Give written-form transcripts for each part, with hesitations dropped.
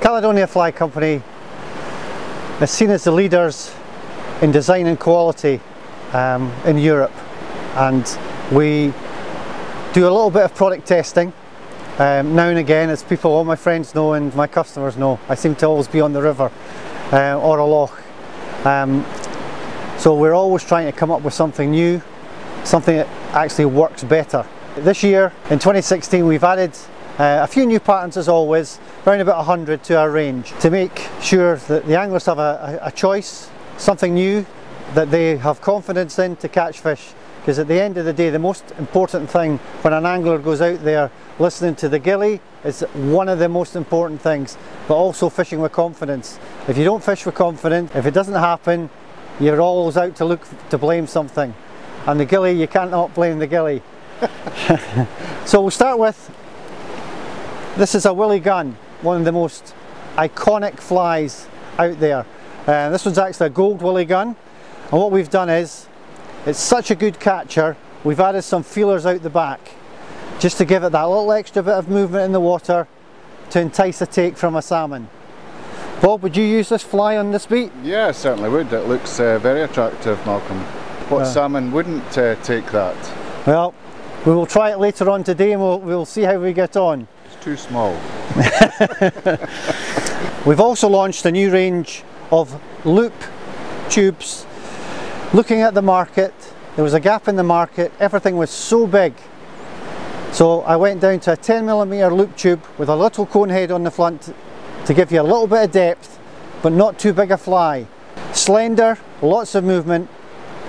Caledonia Fly Company is seen as the leaders in design and quality in Europe, and we do a little bit of product testing now and again, as people, all my friends know and my customers know. I seem to always be on the river or a loch, so we're always trying to come up with something new, something that actually works better. This year in 2016 we've added a few new patterns, as always, around about 100 to our range, to make sure that the anglers have a choice, something new that they have confidence in to catch fish. Because at the end of the day, the most important thing when an angler goes out there listening to the gillie is one of the most important things, but also fishing with confidence. If you don't fish with confidence, if it doesn't happen, you're always out to look to blame something. And the gillie, you can't not blame the gillie. So we'll start with, this is a Willie Gun, one of the most iconic flies out there. This one's actually a gold Willie Gun, and what we've done is, it's such a good catcher, we've added some feelers out the back just to give it that little extra bit of movement in the water to entice a take from a salmon. Bob, would you use this fly on this beat? Yeah, I certainly would. It looks very attractive, Malcolm. What salmon wouldn't take that? Well, we will try it later on today, and we'll see how we get on. Too small. We've also launched a new range of loop tubes. Looking at the market, there was a gap in the market, everything was so big, so I went down to a 10mm loop tube with a little cone head on the front to give you a little bit of depth, but not too big a fly. Slender, lots of movement,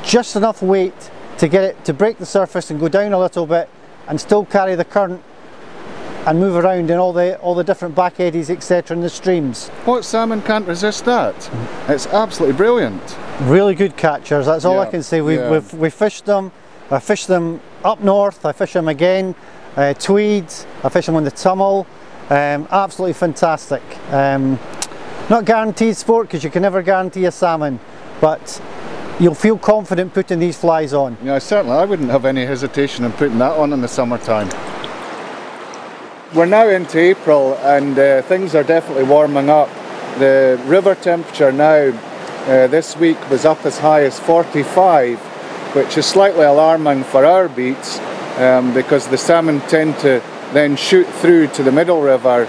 just enough weight to get it to break the surface and go down a little bit and still carry the current and move around in all the different back eddies, etc. in the streams. What salmon can't resist that? It's absolutely brilliant. Really good catchers, that's all I can say. We've fished them. I fished them up north, I fish them again, Tweed, I fish them on the Tummel. Absolutely fantastic. Not guaranteed sport, because you can never guarantee a salmon, but you'll feel confident putting these flies on. Yeah, certainly, I wouldn't have any hesitation in putting that on in the summertime. We're now into April, and things are definitely warming up. The river temperature now this week was up as high as 45, which is slightly alarming for our beats, because the salmon tend to then shoot through to the middle river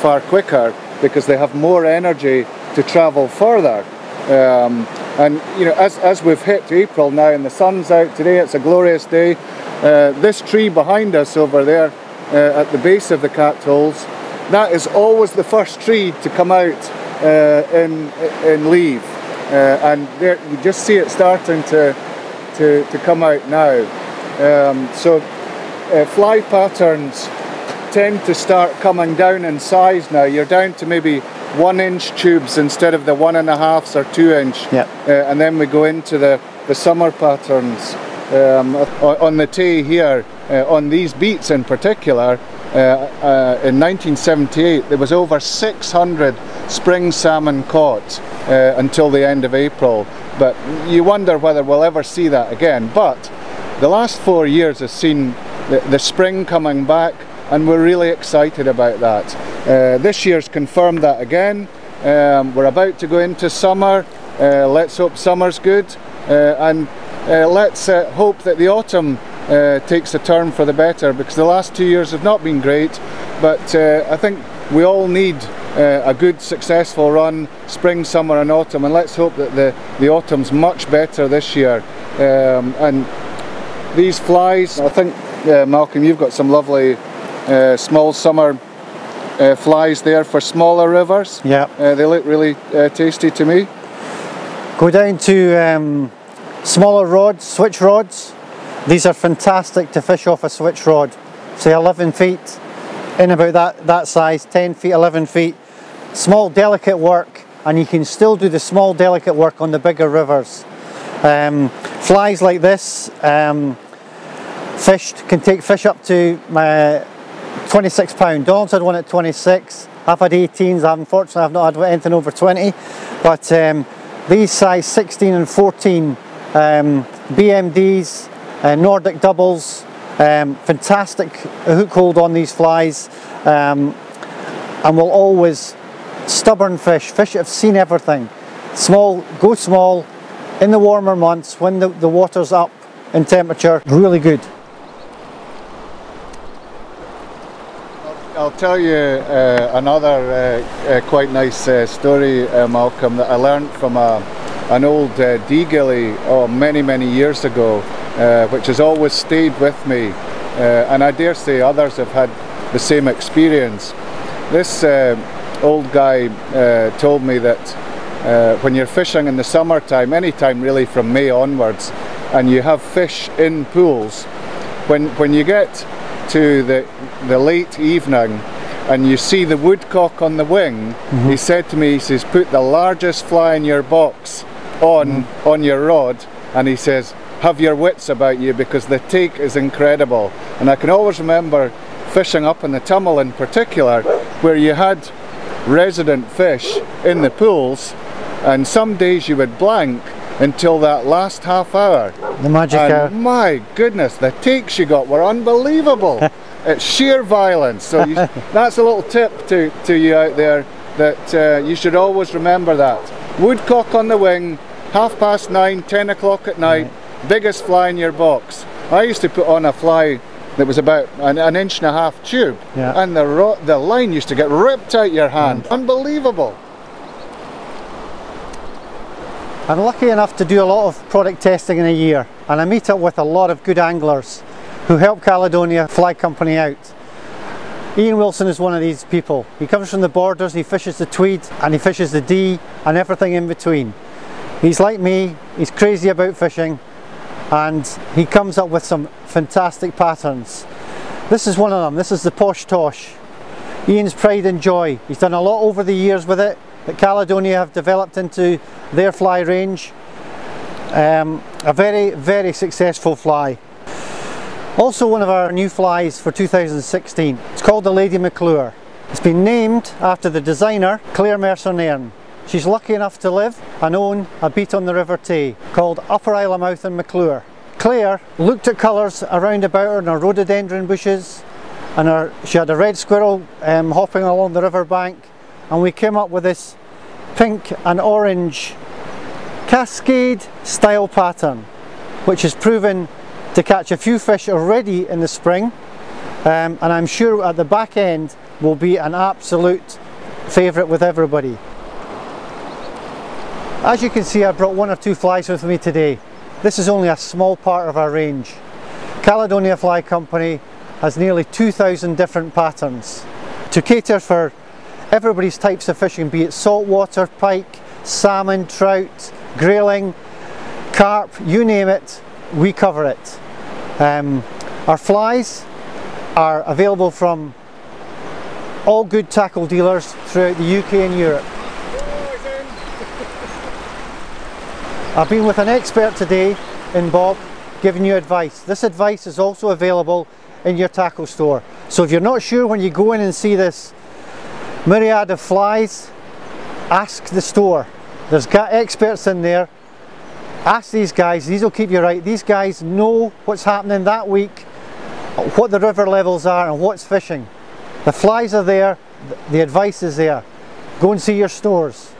far quicker, because they have more energy to travel further. And you know, as we've hit April now and the sun's out today, it's a glorious day. This tree behind us over there, at the base of the Catholes, that is always the first tree to come out in leaf, and there, you just see it starting to come out now. So fly patterns tend to start coming down in size now. You're down to maybe 1-inch tubes instead of the 1.5s or 2-inch, and then we go into the summer patterns. On the Tay here, on these beats in particular, in 1978 there was over 600 spring salmon caught until the end of April, but you wonder whether we'll ever see that again. But the last 4 years has seen the spring coming back, and we're really excited about that. This year's confirmed that again. We're about to go into summer. Let's hope summer's good, and let's hope that the autumn takes a turn for the better, because the last 2 years have not been great, but I think we all need a good successful run, spring, summer and autumn, and let's hope that the autumn's much better this year. And these flies, I think, Malcolm, you've got some lovely small summer flies there for smaller rivers. Yeah, they look really tasty to me. Go down to smaller rods, switch rods. These are fantastic to fish off a switch rod, say 11 feet, in about that size, 10 feet, 11 feet. Small delicate work, and you can still do the small delicate work on the bigger rivers. Flies like this, fished, can take fish up to 26 pound. Don's had one at 26, I've had 18s, unfortunately I've not had anything over 20, but these size 16 and 14, BMDs, Nordic doubles, fantastic hook hold on these flies, and will always stubborn fish, fish that have seen everything. Small, go small, in the warmer months when the water's up in temperature, really good. I'll tell you another quite nice story, Malcolm, that I learned from an old dee-gilly many years ago, which has always stayed with me, and I dare say others have had the same experience. This old guy told me that when you're fishing in the summertime, any time really from May onwards, and you have fish in pools, when you get to the late evening and you see the woodcock on the wing, mm-hmm. He said to me, he says, put the largest fly in your box on your rod, and he says, have your wits about you because the take is incredible. And I can always remember fishing up in the Tummel in particular, where you had resident fish in the pools, and some days you would blank until that last half hour. The magic hour. My goodness, the takes you got were unbelievable. It's sheer violence. So you, that's a little tip to you out there, that you should always remember that. Woodcock on the wing, 9:30, 10 o'clock at night, right. Biggest fly in your box. I used to put on a fly that was about an inch and a half tube, yeah. And the line used to get ripped out your hand. Unbelievable. I'm lucky enough to do a lot of product testing in a year, and I meet up with a lot of good anglers who help Caledonia Fly Company out. Ian Wilson is one of these people. He comes from the Borders, he fishes the Tweed and he fishes the Dee and everything in between. He's like me, he's crazy about fishing, and he comes up with some fantastic patterns. This is one of them. This is the Posh Tosh. Ian's pride and joy. He's done a lot over the years with it, that Caledonia have developed into their fly range. A very successful fly. Also one of our new flies for 2016. It's called the Lady McClure. It's been named after the designer, Claire Mercer Nairn. She's lucky enough to live and own a beat on the River Tay called Upper Isla Mouth and McClure. Claire looked at colours around about her in her rhododendron bushes, and she had a red squirrel hopping along the river bank, and we came up with this pink and orange cascade style pattern, which has proven to catch a few fish already in the spring, and I'm sure at the back end will be an absolute favourite with everybody. As you can see, I brought one or two flies with me today. This is only a small part of our range. Caledonia Fly Company has nearly 2,000 different patterns to cater for everybody's types of fishing, be it saltwater, pike, salmon, trout, grayling, carp, you name it, we cover it. Our flies are available from all good tackle dealers throughout the UK and Europe. I've been with an expert today in Bob, giving you advice. This advice is also available in your tackle store. So if you're not sure when you go in and see this myriad of flies, ask the store. There's experts in there. Ask these guys, these will keep you right. These guys know what's happening that week, what the river levels are and what's fishing. The flies are there, the advice is there. Go and see your stores.